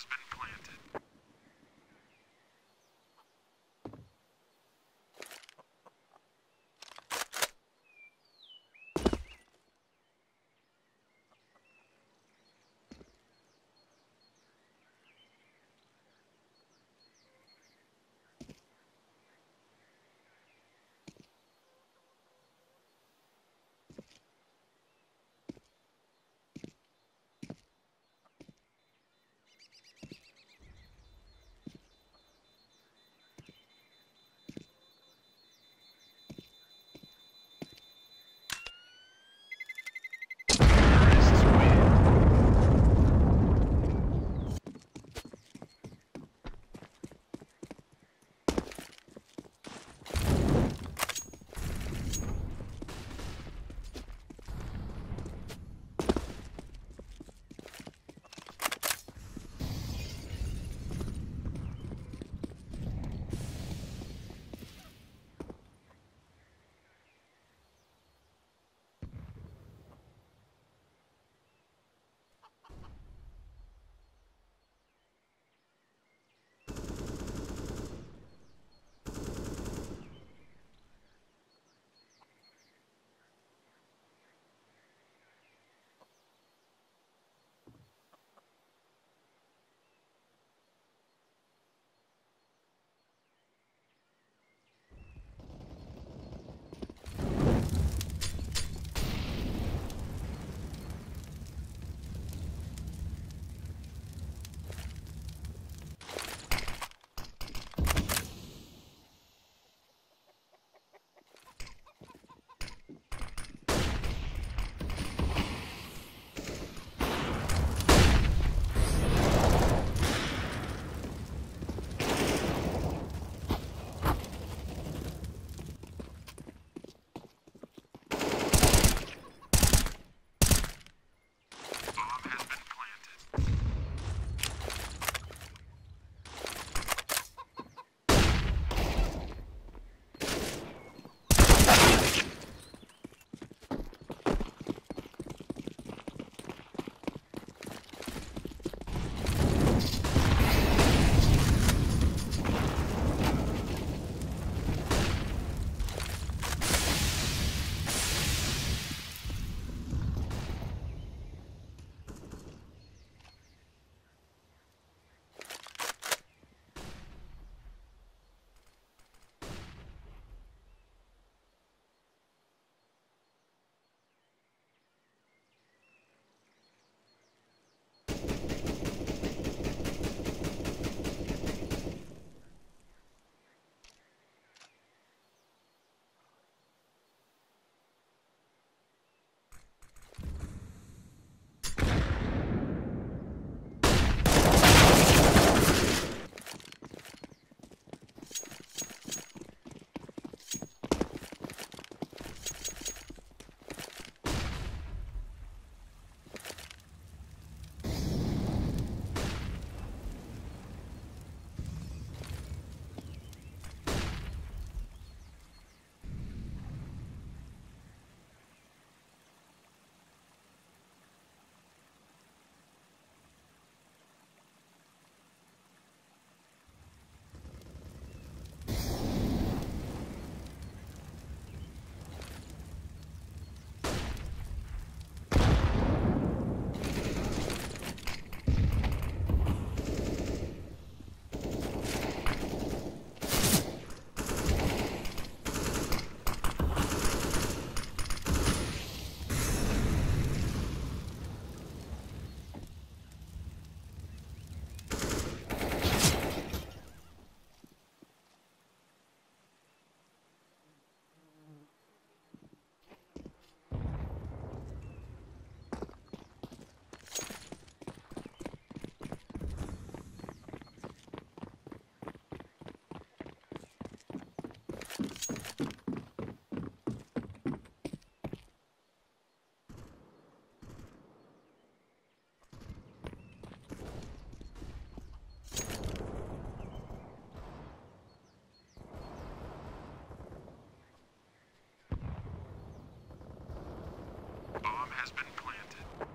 has been planted. Has been planted.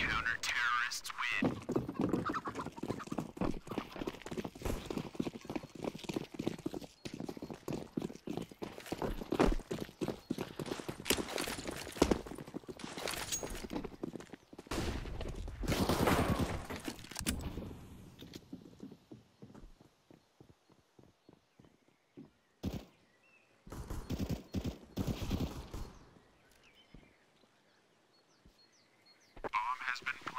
Counter-terrorists win. Has been